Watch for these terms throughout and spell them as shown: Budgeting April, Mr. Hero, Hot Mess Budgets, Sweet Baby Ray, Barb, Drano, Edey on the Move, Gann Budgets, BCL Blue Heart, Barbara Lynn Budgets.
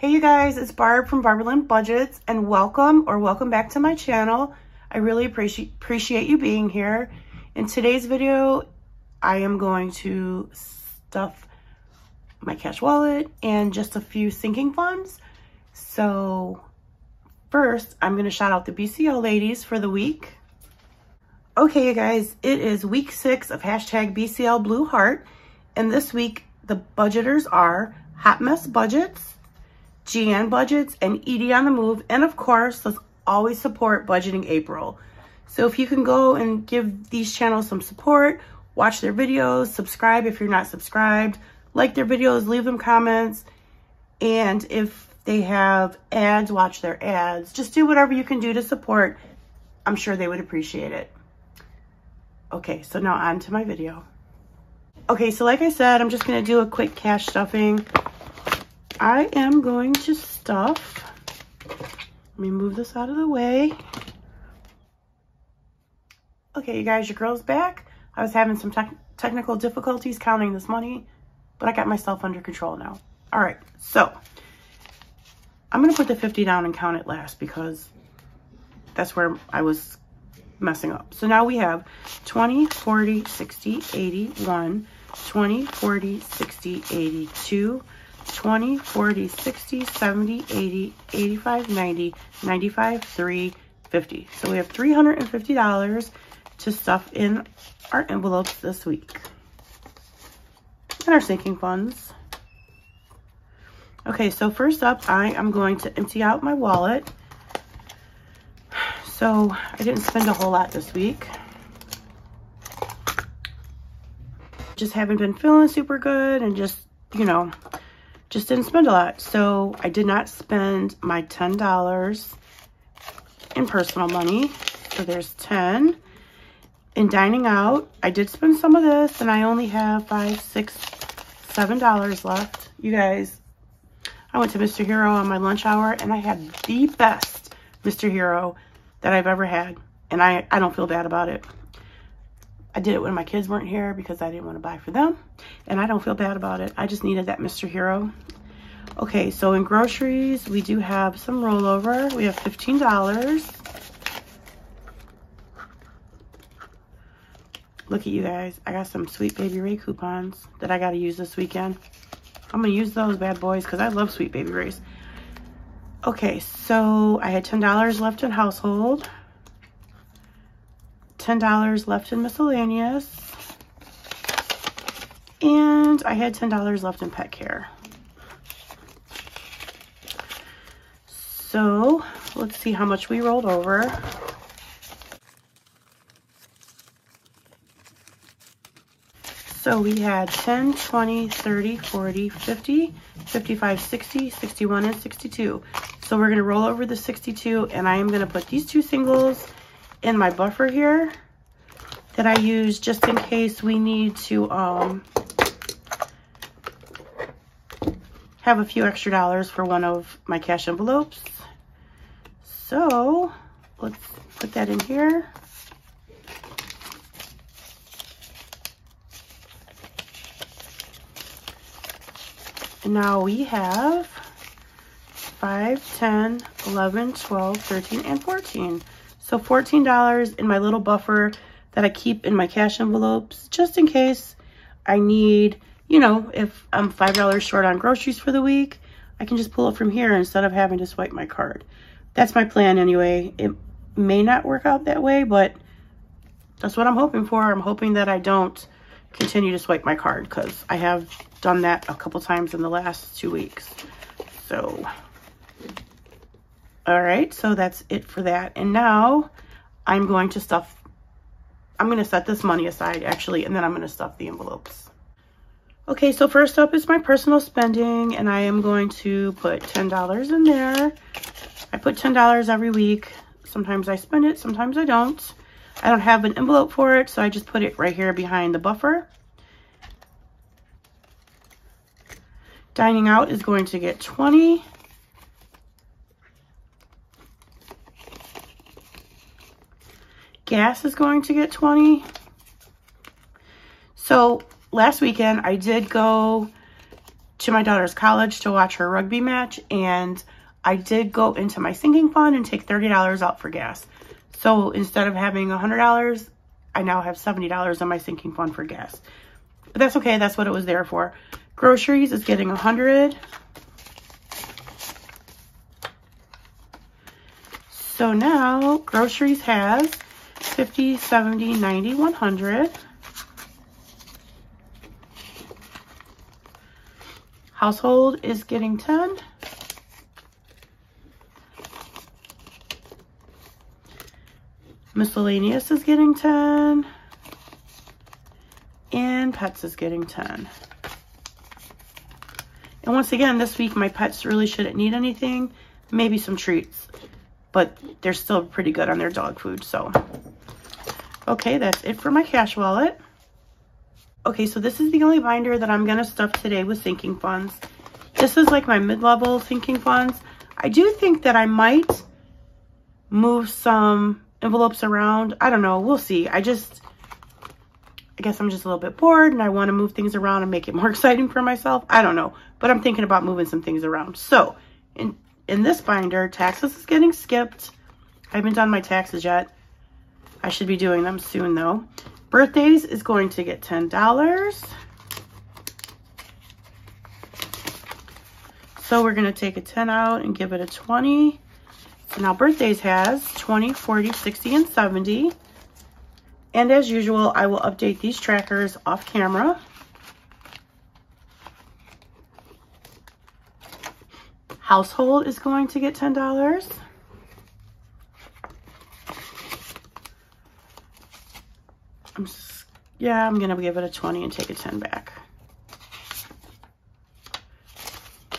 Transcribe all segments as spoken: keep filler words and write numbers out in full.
Hey you guys, it's Barb from Barbara Lynn Budgets, and welcome or welcome back to my channel. I really appreciate appreciate you being here. In today's video, I am going to stuff my cash wallet and just a few sinking funds. So first, I'm gonna shout out the B C L ladies for the week. Okay, you guys, it is week six of hashtag B C L Blue Heart, and this week the budgeters are Hot Mess Budgets, Gann Budgets, and Edey on the Move, and of course, let's always support Budgeting April. So if you can go and give these channels some support, watch their videos, subscribe if you're not subscribed, like their videos, leave them comments, and if they have ads, watch their ads. Just do whatever you can do to support. I'm sure they would appreciate it. Okay, so now on to my video. Okay, so like I said, I'm just gonna do a quick cash stuffing. I am going to stuff, let me move this out of the way. Okay, you guys, your girl's back. I was having some tech technical difficulties counting this money, but I got myself under control now. All right, so I'm gonna put the fifty down and count it last because that's where I was messing up. So now we have twenty, forty, sixty, eighty, one, twenty, forty, sixty, eighty, two, twenty, forty, sixty, seventy, eighty, eighty-five, ninety, ninety-five, three, fifty. So we have three hundred fifty dollars to stuff in our envelopes this week. And our sinking funds. Okay, so first up, I am going to empty out my wallet. So I didn't spend a whole lot this week. Just haven't been feeling super good and just, you know, just didn't spend a lot. So I did not spend my ten dollars in personal money. So there's ten. In dining out, I did spend some of this and I only have five, six, seven dollars left. You guys, I went to Mister Hero on my lunch hour and I had the best Mister Hero that I've ever had. And I, I don't feel bad about it. I did it when my kids weren't here because I didn't want to buy for them. And I don't feel bad about it. I just needed that Mister Hero. Okay, so in groceries, we do have some rollover. We have fifteen dollars. Look at you guys. I got some Sweet Baby Ray coupons that I got to use this weekend. I'm going to use those bad boys because I love Sweet Baby Rays. Okay, so I had ten dollars left in household, ten dollars left in miscellaneous, and I had ten dollars left in pet care. So let's see how much we rolled over. So we had ten, twenty, thirty, forty, fifty, fifty-five, sixty, sixty-one, and sixty-two. So we're gonna roll over the sixty-two, and I am gonna put these two singles in my buffer here that I use just in case we need to um, have a few extra dollars for one of my cash envelopes. So let's put that in here. And now we have five, ten, eleven, twelve, thirteen, and fourteen. So fourteen dollars in my little buffer that I keep in my cash envelopes just in case I need, you know, if I'm five dollars short on groceries for the week, I can just pull it from here instead of having to swipe my card. That's my plan anyway. It may not work out that way, but that's what I'm hoping for. I'm hoping that I don't continue to swipe my card because I have done that a couple times in the last two weeks. So, all right, so that's it for that. And now I'm going to stuff, I'm gonna set this money aside actually, and then I'm gonna stuff the envelopes. Okay, so first up is my personal spending, and I am going to put ten dollars in there. I put ten dollars every week. Sometimes I spend it, sometimes I don't. I don't have an envelope for it, so I just put it right here behind the buffer. Dining out is going to get twenty. Gas is going to get twenty. So last weekend I did go to my daughter's college to watch her rugby match, and I did go into my sinking fund and take thirty dollars out for gas. So instead of having one hundred dollars, I now have seventy dollars in my sinking fund for gas. But that's okay, that's what it was there for. Groceries is getting one hundred dollars. So now groceries has fifty, seventy, ninety, one hundred. Household is getting ten. Miscellaneous is getting ten. And pets is getting ten. And once again, this week my pets really shouldn't need anything. Maybe some treats. But they're still pretty good on their dog food, so. Okay, that's it for my cash wallet. Okay, so this is the only binder that I'm going to stuff today with sinking funds. This is like my mid-level sinking funds. I do think that I might move some envelopes around. I don't know. We'll see. I just, I guess I'm just a little bit bored and I want to move things around and make it more exciting for myself. I don't know, but I'm thinking about moving some things around. So in, in this binder, taxes is getting skipped. I haven't done my taxes yet. I should be doing them soon though. Birthdays is going to get ten dollars. So we're going to take a ten out and give it a twenty. So now birthdays has twenty, forty, sixty, and seventy. And as usual, I will update these trackers off camera. Household is going to get ten dollars. I'm just, yeah, I'm going to give it a twenty and take a ten back.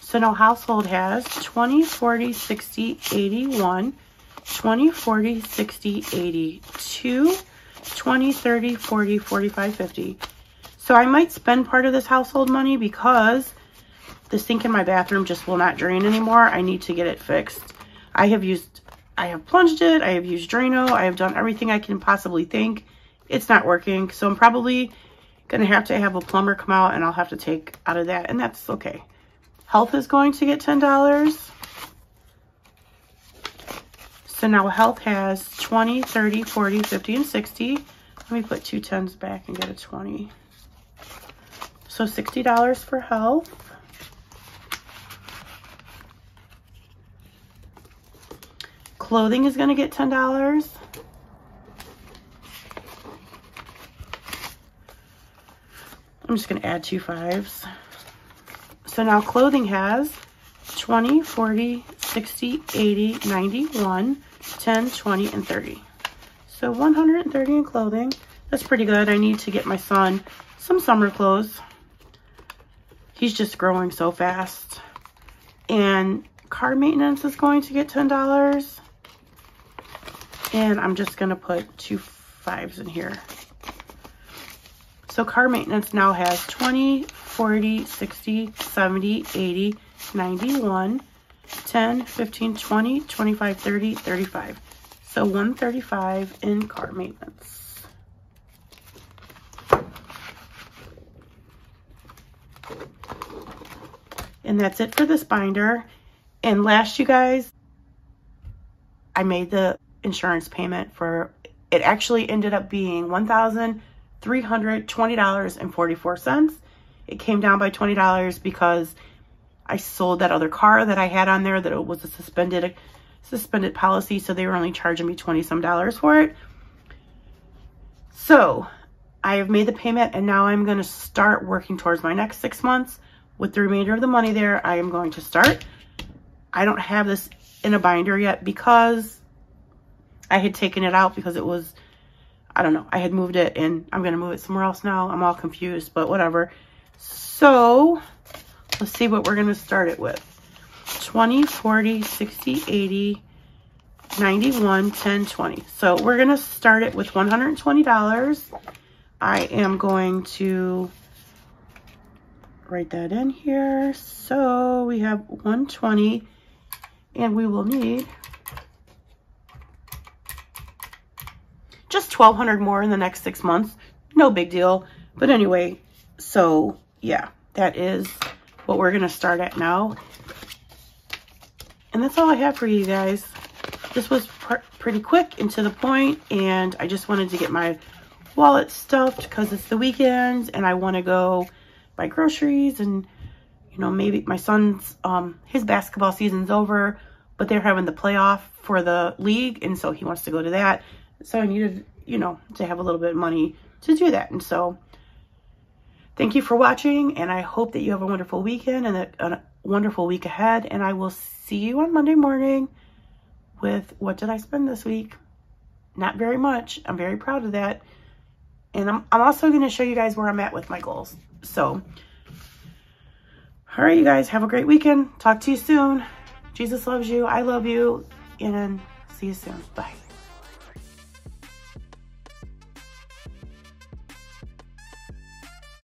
So now household has twenty, forty, sixty, eighty-one, twenty, forty, sixty, eighty-two, twenty, thirty, forty, forty-five, fifty. So I might spend part of this household money because the sink in my bathroom just will not drain anymore. I need to get it fixed. I have used, I have plunged it. I have used Drano. I have done everything I can possibly think. It's not working, so I'm probably gonna have to have a plumber come out and I'll have to take out of that, and that's okay. Health is going to get ten dollars. So now health has twenty, thirty, forty, fifty, and sixty. Let me put two tens back and get a twenty. So sixty dollars for health. Clothing is gonna get ten dollars. I'm just going to add two fives. So now clothing has twenty, forty, sixty, eighty, ninety-one, ten, twenty, and thirty. So one hundred thirty in clothing. That's pretty good. I need to get my son some summer clothes. He's just growing so fast. And car maintenance is going to get ten dollars. And I'm just going to put two fives in here. So car maintenance now has twenty, forty, sixty, seventy, eighty, ninety-one, ten, fifteen, twenty, twenty-five, thirty, thirty-five. So one hundred thirty-five in car maintenance. And that's it for this binder. And last, you guys, I made the insurance payment for, it actually ended up being one thousand three hundred twenty dollars and forty-four cents. It came down by twenty dollars because I sold that other car that I had on there that it was a suspended a suspended policy, so they were only charging me twenty some dollars for it. So I have made the payment, and now I'm going to start working towards my next six months. With the remainder of the money there, I am going to start. I don't have this in a binder yet because I had taken it out because it was, I don't know, I had moved it, and I'm going to move it somewhere else now. I'm all confused, but whatever. So let's see what we're going to start it with. twenty, forty, sixty, eighty, ninety-one, ten, twenty. So we're going to start it with one hundred twenty dollars. I am going to write that in here. So we have one hundred twenty, and we will need just twelve hundred more in the next six months. No big deal. But anyway, so yeah, that is what we're going to start at now. And that's all I have for you guys. This was pr pretty quick and to the point, and I just wanted to get my wallet stuffed because it's the weekend and I want to go buy groceries, and you know, maybe my son's um his basketball season's over, but they're having the playoff for the league, and so he wants to go to that. So I needed, you know, to have a little bit of money to do that. And so thank you for watching, and I hope that you have a wonderful weekend and a, a wonderful week ahead, and I will see you on Monday morning with what did I spend this week. Not very much. I'm very proud of that. And I'm, I'm also going to show you guys where I'm at with my goals. So, all right, you guys, have a great weekend. Talk to you soon. Jesus loves you. I love you. And see you soon. Bye.